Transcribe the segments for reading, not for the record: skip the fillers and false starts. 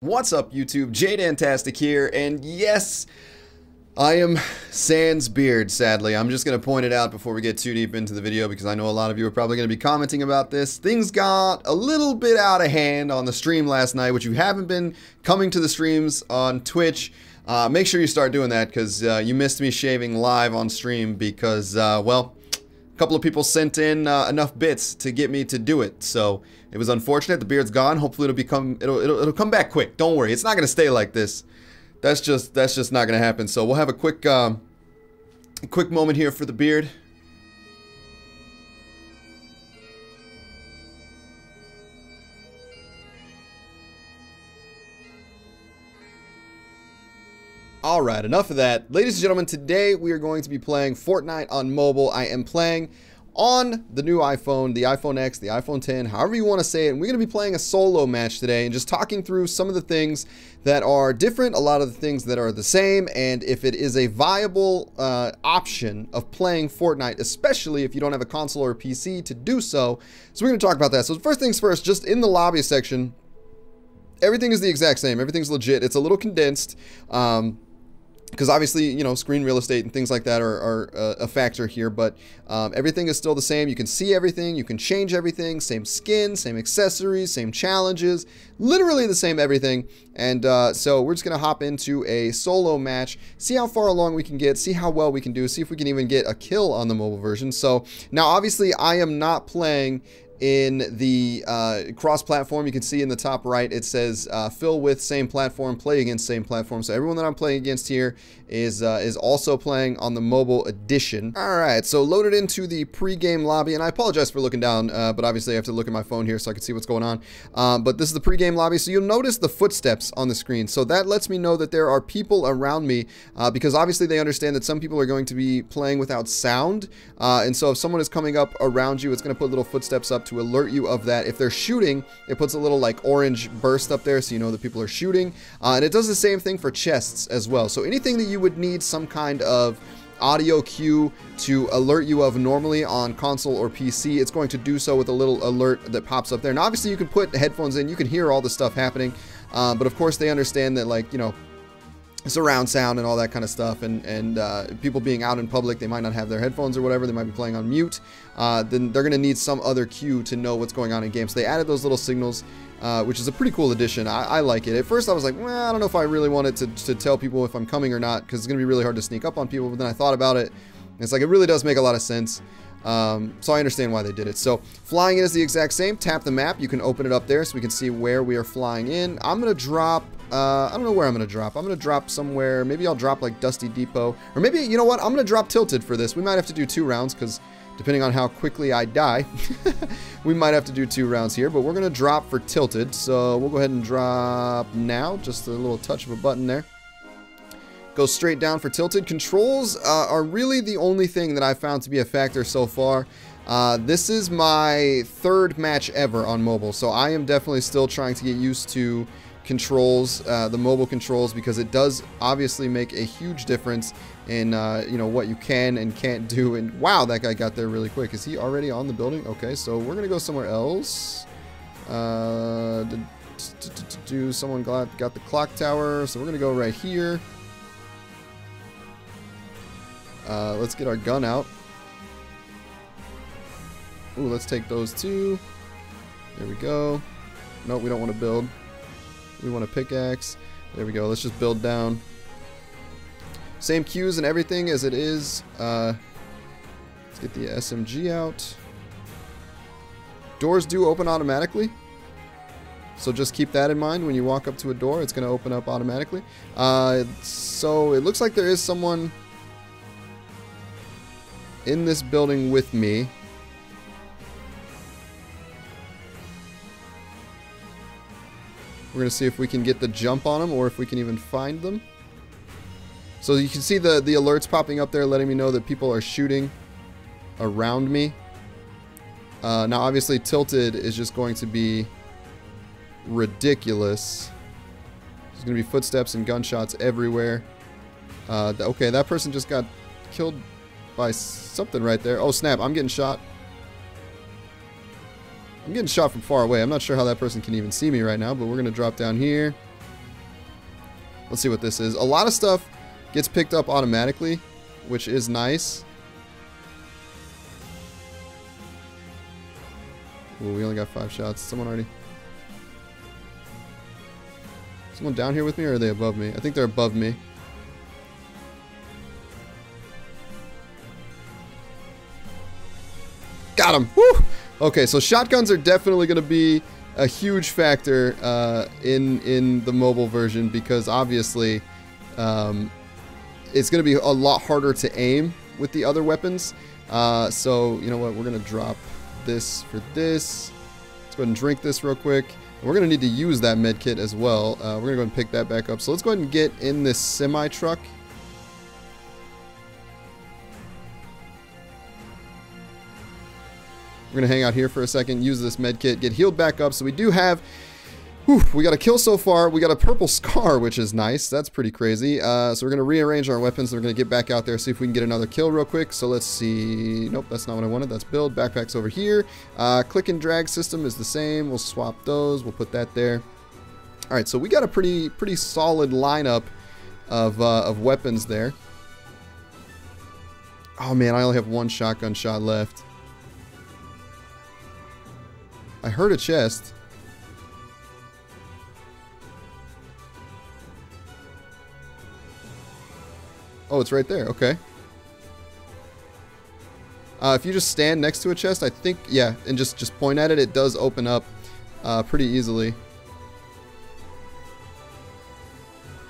What's up YouTube, jDantastic here, and yes, I am sans beard, sadly. I'm just going to point it out before we get too deep into the video because I know a lot of you are probably going to be commenting about this. Things got a little bit out of hand on the stream last night, which you haven't been coming to the streams on Twitch. Make sure you start doing that because you missed me shaving live on stream because, well, a couple of people sent in enough bits to get me to do it, so it was unfortunate. The beard's gone. Hopefully, it'll come back quick. Don't worry, it's not gonna stay like this. That's just not gonna happen. So we'll have a quick moment here for the beard. Alright, enough of that. Ladies and gentlemen, today we are going to be playing Fortnite on mobile. I am playing on the new iPhone, the iPhone X, the iPhone X, however you want to say it. And we're going to be playing a solo match today and just talking through some of the things that are different, a lot of the things that are the same, and if it is a viable option of playing Fortnite, especially if you don't have a console or a PC to do so. So we're going to talk about that. So first things first, just in the lobby section, everything is the exact same. Everything's legit. It's a little condensed. Because obviously, you know, screen real estate and things like that are a factor here, but everything is still the same. You can see everything, you can change everything, same skin, same accessories, same challenges, literally the same everything. And so we're just going to hop into a solo match, see how far along we can get, see how well we can do, see if we can even get a kill on the mobile version. So now obviously I am not playing in the cross-platform. You can see in the top right it says fill with same platform, play against same platform. So everyone that I'm playing against here is also playing on the mobile edition. All right, so loaded into the pre-game lobby, and I apologize for looking down, but obviously I have to look at my phone here so I can see what's going on. But this is the pre-game lobby, so you'll notice the footsteps on the screen. So that lets me know that there are people around me because obviously they understand that some people are going to be playing without sound, and so if someone is coming up around you, it's going to put little footsteps up to alert you of that. If they're shooting, it puts a little like orange burst up there so you know that people are shooting, and it does the same thing for chests as well. So anything that you would need some kind of audio cue to alert you of normally on console or PC, it's going to do so with a little alert that pops up there. And obviously you can put headphones in, you can hear all the stuff happening, but of course they understand that, like, you know, surround sound and all that kind of stuff, and people being out in public, they might not have their headphones or whatever, they might be playing on mute, then they're going to need some other cue to know what's going on in game. So they added those little signals, which is a pretty cool addition. I like it. At first I was like, well, I don't know if I really wanted to tell people if I'm coming or not because it's going to be really hard to sneak up on people, but then I thought about it, and it's like it really does make a lot of sense. So I understand why they did it. So flying in is the exact same. Tap the map. You can open it up there so we can see where we are flying in. I'm going to drop, I don't know where I'm going to drop. I'm going to drop somewhere. Maybe I'll drop like Dusty Depot, or maybe, you know what? I'm going to drop Tilted for this. We might have to do 2 rounds because depending on how quickly I die, we might have to do 2 rounds here, but we're going to drop for Tilted. So we'll go ahead and drop now. Just a little touch of a button there. Go straight down for Tilted. Controls are really the only thing that I've found to be a factor so far. This is my 3rd match ever on mobile, so I am definitely still trying to get used to controls, the mobile controls, because it does obviously make a huge difference in you know, what you can and can't do. And wow, that guy got there really quick. Is he already on the building? Okay, so we're gonna go somewhere else. Someone got the clock tower, so we're gonna go right here. Let's get our gun out. Ooh, let's take those 2. There we go. No, we don't want to build. We want a pickaxe. There we go. Let's just build down. Same cues and everything as it is. Let's get the SMG out. Doors do open automatically, so just keep that in mind. When you walk up to a door, it's going to open up automatically. So it looks like there is someone in this building with me. We're gonna see if we can get the jump on them or if we can even find them. So you can see the alerts popping up there letting me know that people are shooting around me. Now obviously Tilted is just going to be ridiculous. There's gonna be footsteps and gunshots everywhere. Okay, that person just got killed by something right there. Oh snap, I'm getting shot. I'm getting shot from far away. I'm not sure how that person can even see me right now, but we're gonna drop down here. Let's see what this is. A lot of stuff gets picked up automatically, which is nice. Ooh, we only got 5 shots. Someone down here with me, or are they above me? I think they're above me. Got him! Woo! Okay, so shotguns are definitely going to be a huge factor in the mobile version, because obviously it's going to be a lot harder to aim with the other weapons. So, you know what, we're going to drop this for this. Let's go ahead and drink this real quick. We're going to need to use that med kit as well. We're going to go ahead and pick that back up. So let's go ahead and get in this semi-truck. We're going to hang out here for a second, use this med kit, get healed back up. So we do have... Whew, we got a kill so far. We got a purple scar, which is nice. That's pretty crazy. So we're going to rearrange our weapons. We're going to get back out there, see if we can get another kill real quick. So let's see. Nope, that's not what I wanted. That's build. Backpack's over here. Click and drag system is the same. We'll swap those. We'll put that there. All right, so we got a pretty solid lineup of weapons there. Oh, man, I only have one shotgun shot left. I heard a chest. Oh, it's right there. Okay. If you just stand next to a chest, I think, yeah, and just point at it, it does open up pretty easily.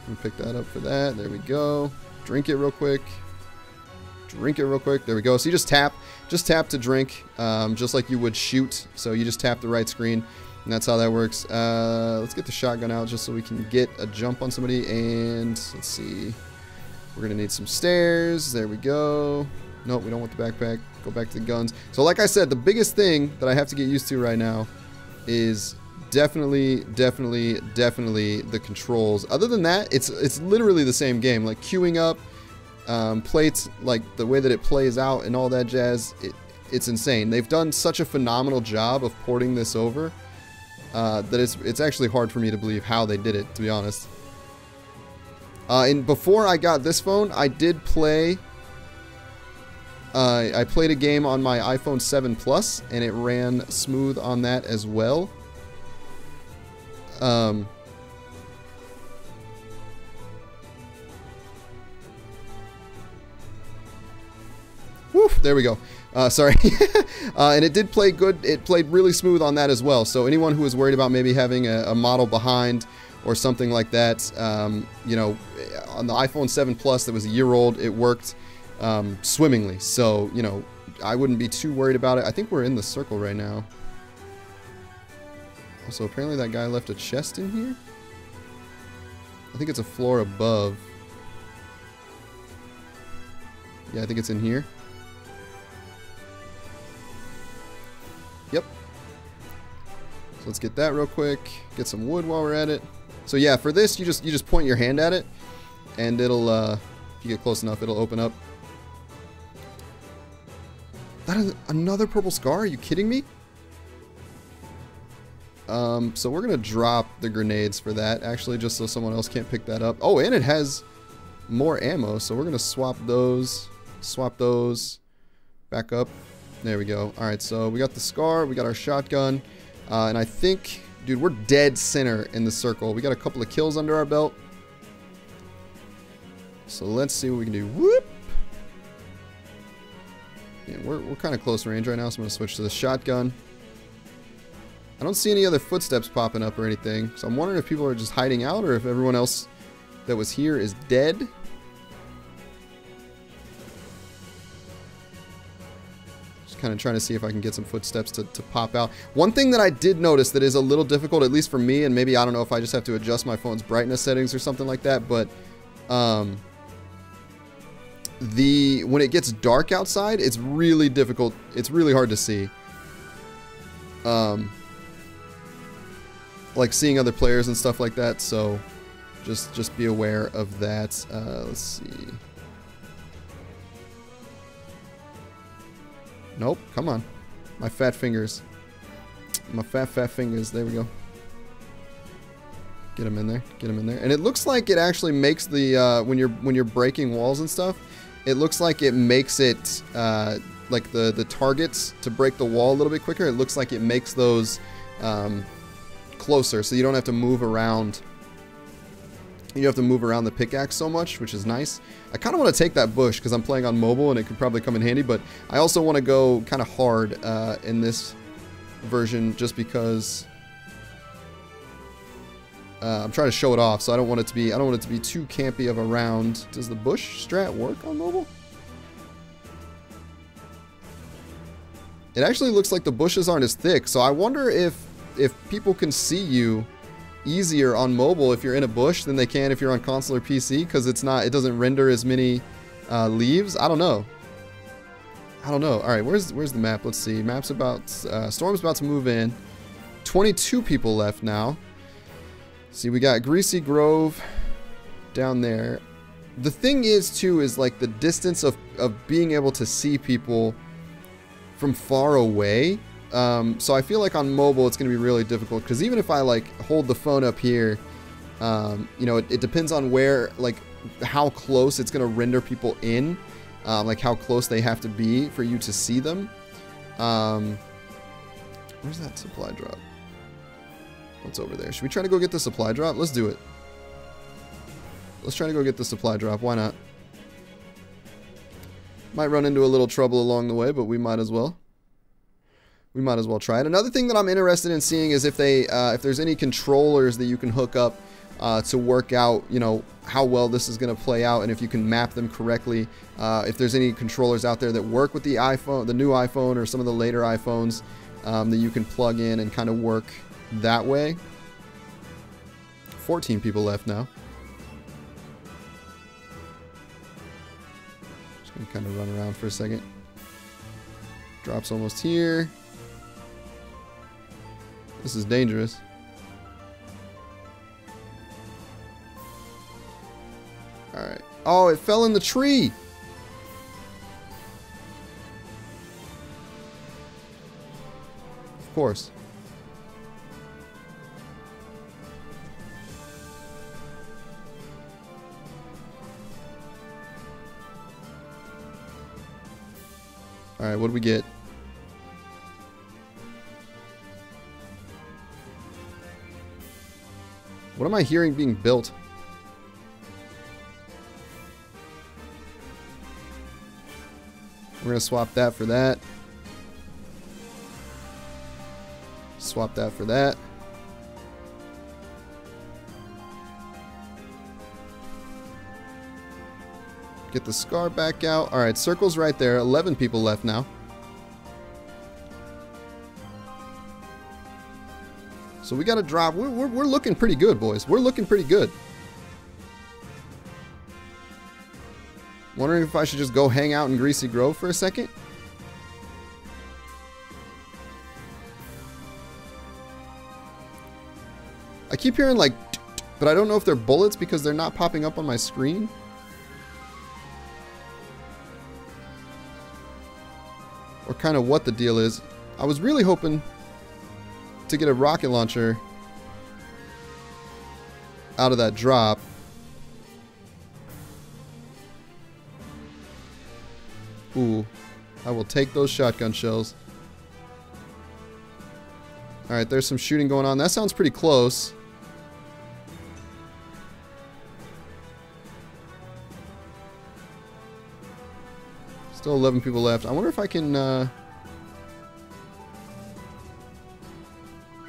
Let me pick that up for that. There we go. Drink it real quick. Drink it real quick. There we go. So you just tap to drink, just like you would shoot. So you just tap the right screen, and that's how that works. Let's get the shotgun out just so we can get a jump on somebody. And let's see. We're going to need some stairs. There we go. Nope, we don't want the backpack. Go back to the guns. So like I said, the biggest thing that I have to get used to right now is definitely the controls. Other than that, it's literally the same game. Like queuing up, plates, like the way that it plays out and all that jazz, it's insane. They've done such a phenomenal job of porting this over that it's actually hard for me to believe how they did it, to be honest. And before I got this phone, I did play, I played a game on my iPhone 7 Plus, and it ran smooth on that as well. Woof, there we go. Sorry. And it did play good. It played really smooth on that as well. So anyone who was worried about maybe having a model behind or something like that, you know, on the iPhone 7 Plus that was a year old, it worked swimmingly. So, you know, I wouldn't be too worried about it. I think we're in the circle right now. Also, apparently that guy left a chest in here. I think it's a floor above. Yeah, I think it's in here. Yep. So let's get that real quick. Get some wood while we're at it. So yeah, for this, you just point your hand at it, and it'll, if you get close enough, it'll open up. That is another purple scar? Are you kidding me? So we're gonna drop the grenades for that, actually, just so someone else can't pick that up. Oh, and it has more ammo, so we're gonna swap those back up. There we go. All right, so we got the scar, we got our shotgun, and I think... Dude, we're dead center in the circle. We got a couple of kills under our belt. So let's see what we can do. Whoop! Yeah, we're kind of close range right now, so I'm going to switch to the shotgun. I don't see any other footsteps popping up or anything, so I'm wondering if people are just hiding out or if everyone else that was here is dead. Kind of trying to see if I can get some footsteps to pop out. One thing that I did notice that is a little difficult, at least for me, and maybe I don't know if I just have to adjust my phone's brightness settings or something like that, but when it gets dark outside, it's really difficult. It's really hard to see. Like seeing other players and stuff like that, so just be aware of that. Let's see. Nope, come on. My fat fingers. My fat fingers. There we go. Get them in there. Get them in there. And it looks like it actually makes the when you're breaking walls and stuff, it looks like it makes it like the targets to break the wall a little bit quicker. It looks like it makes those closer, so you don't have to move around. You have to move around the pickaxe so much, which is nice. I kind of want to take that bush because I'm playing on mobile and it could probably come in handy, but I also want to go kind of hard in this version just because I'm trying to show it off. So I don't want it to be too campy of a round. Does the bush strat work on mobile? It actually looks like the bushes aren't as thick, so I wonder if people can see you easier on mobile if you're in a bush than they can if you're on console or PC, because it doesn't render as many leaves. I don't know. All right, where's the map? Let's see. Map's about Storm's about to move in. 22 people left now. See, we got Greasy Grove down there. The thing is too is like the distance of being able to see people from far away. So I feel like on mobile it's going to be really difficult, because even if I like hold the phone up here, you know, it depends on where, like how close it's going to render people in, like how close they have to be for you to see them. Where's that supply drop? What's over there? Should we try to go get the supply drop? Let's do it. Let's try to go get the supply drop. Why not? Might run into a little trouble along the way, but we might as well. We might as well try it. Another thing that I'm interested in seeing is if they, if there's any controllers that you can hook up to work out, you know, how well this is going to play out, and if you can map them correctly. If there's any controllers out there that work with the iPhone, the new iPhone, or some of the later iPhones that you can plug in and kind of work that way. 14 people left now. Just gonna kind of run around for a second. Drop's almost here. This is dangerous. Alright. Oh, it fell in the tree! Of course. Alright, what do we get? What am I hearing being built? We're gonna swap that for that. Swap that for that. Get the scar back out. Alright, circle's right there. 11 people left now. So we got to drop. We're looking pretty good, boys. We're looking pretty good. Wondering if I should just go hang out in Greasy Grove for a second? I keep hearing like, but I don't know if they're bullets because they're not popping up on my screen. Or kind of what the deal is. I was really hoping to get a rocket launcher out of that drop. Ooh, I will take those shotgun shells. Alright, there's some shooting going on. That sounds pretty close. Still 11 people left. I wonder if I can...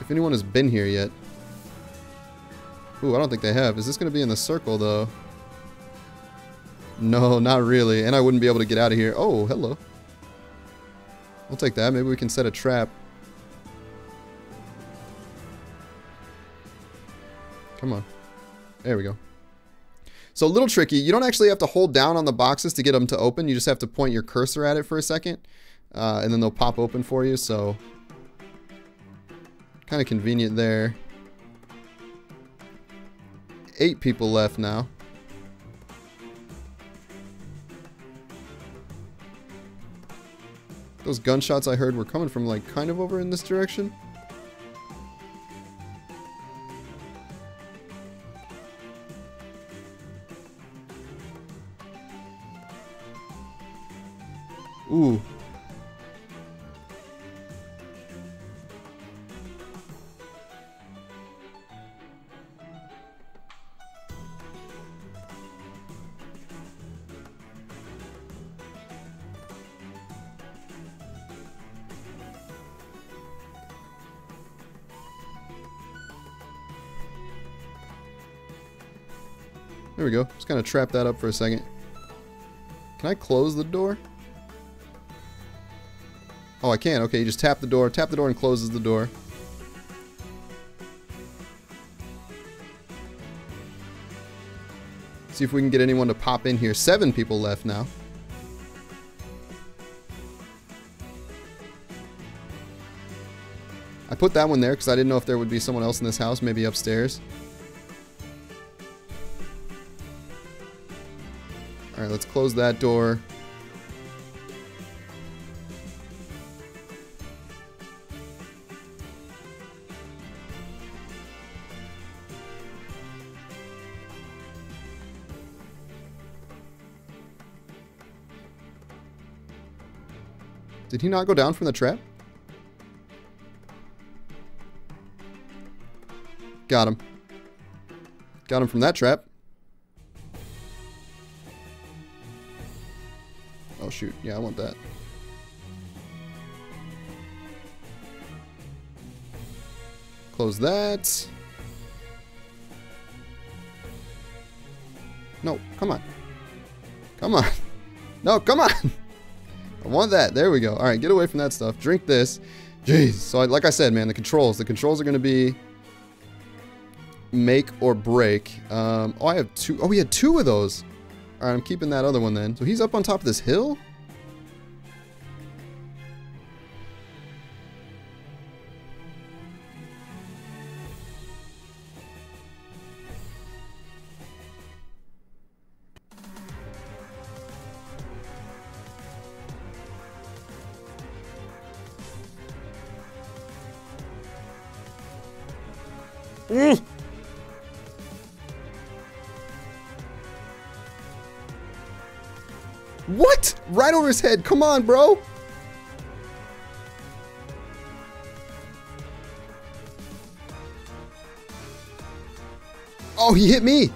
if anyone has been here yet. Ooh, I don't think they have. Is this going to be in the circle, though? No, not really. And I wouldn't be able to get out of here. Oh, hello. I'll take that. Maybe we can set a trap. Come on. There we go. So a little tricky. You don't actually have to hold down on the boxes to get them to open. You just have to point your cursor at it for a second. And then they'll pop open for you, so... kind of convenient there. 8 people left now. Those gunshots I heard were coming from like kind of over in this direction. Ooh. There we go. Just kind of trap that up for a second. Can I close the door? Oh, I can. Okay, you just tap the door. Tap the door and closes the door. See if we can get anyone to pop in here. 7 people left now. I put that one there because I didn't know if there would be someone else in this house, maybe upstairs. Alright, let's close that door. Did he not go down from the trap? Got him. Got him from that trap. Oh shoot, yeah, I want that. Close that. No, come on. Come on. No, come on. I want that. There we go. All right, get away from that stuff. Drink this. Jeez. So like I said, man, the controls are going to be make or break. Oh, I have 2. Oh, we had 2 of those. Alright, I'm keeping that other one then. So he's up on top of this hill? Mm. What? Right over his head. Come on, bro. Oh, he hit me.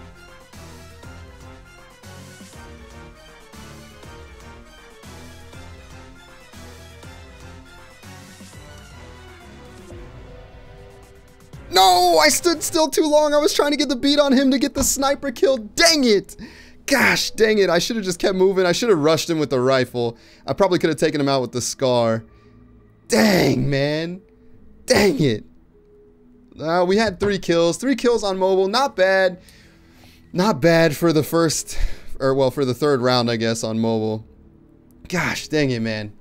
No, I stood still too long. I was trying to get the beat on him to get the sniper kill. Dang it. Gosh dang it, I should have just kept moving. I should have rushed him with the rifle. I probably could have taken him out with the scar. Dang, man. Dang it. We had 3 kills. 3 kills on mobile. Not bad. Not bad for the first, or well, for the 3rd round, I guess, on mobile. Gosh dang it, man.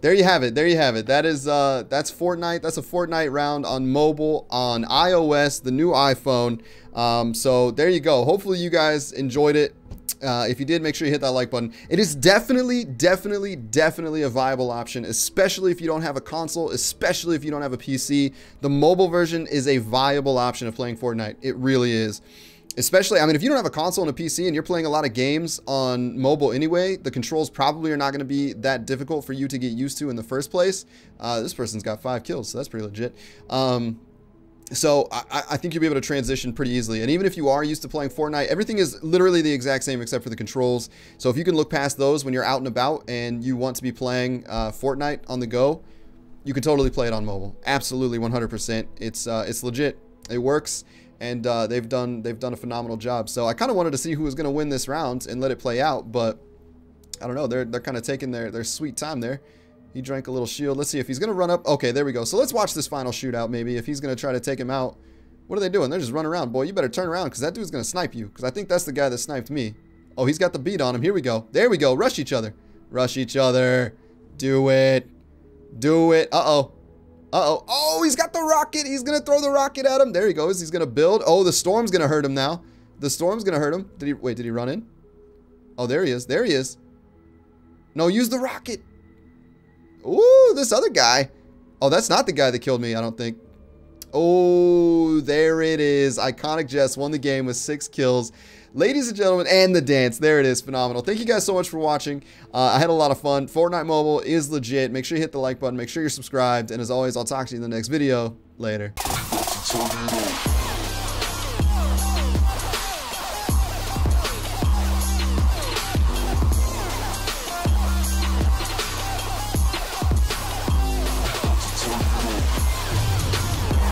There you have it. There you have it. That is, that's Fortnite. That's a Fortnite round on mobile, on iOS, the new iPhone. So there you go. Hopefully you guys enjoyed it. If you did, make sure you hit that like button. It is definitely a viable option, especially if you don't have a console, especially if you don't have a PC. The mobile version is a viable option of playing Fortnite. It really is. Especially, I mean, if you don't have a console and a PC and you're playing a lot of games on mobile anyway, the controls probably are not going to be that difficult for you to get used to in the first place. This person's got 5 kills, so that's pretty legit. So I think you'll be able to transition pretty easily. And even if you are used to playing Fortnite, everything is literally the exact same except for the controls. So if you can look past those when you're out and about and you want to be playing Fortnite on the go, you can totally play it on mobile. Absolutely, 100%. It's legit. It works. And they've done a phenomenal job. So I kind of wanted to see who was going to win this round and let it play out. But I don't know. They're kind of taking their sweet time there. He drank a little shield. Let's see if he's going to run up. Okay, there we go. So let's watch this final shootout maybe. If he's going to try to take him out. What are they doing? They're just running around. Boy, you better turn around because that dude's going to snipe you. Because I think that's the guy that sniped me. Oh, he's got the beat on him. Here we go. There we go. Rush each other. Rush each other. Do it. Do it. Uh-oh. Uh-oh. Oh, he's got the rocket. He's going to throw the rocket at him. There he goes. He's going to build. Oh, the storm's going to hurt him now. The storm's going to hurt him. Did he? Wait, did he run in? Oh, there he is. There he is. No, use the rocket. Ooh, this other guy. Oh, that's not the guy that killed me, I don't think. Oh, there it is. Iconic Jess won the game with 6 kills. Ladies and gentlemen, and the dance. There it is. Phenomenal. Thank you guys so much for watching. I had a lot of fun. Fortnite Mobile is legit. Make sure you hit the like button. Make sure you're subscribed. And as always, I'll talk to you in the next video. Later.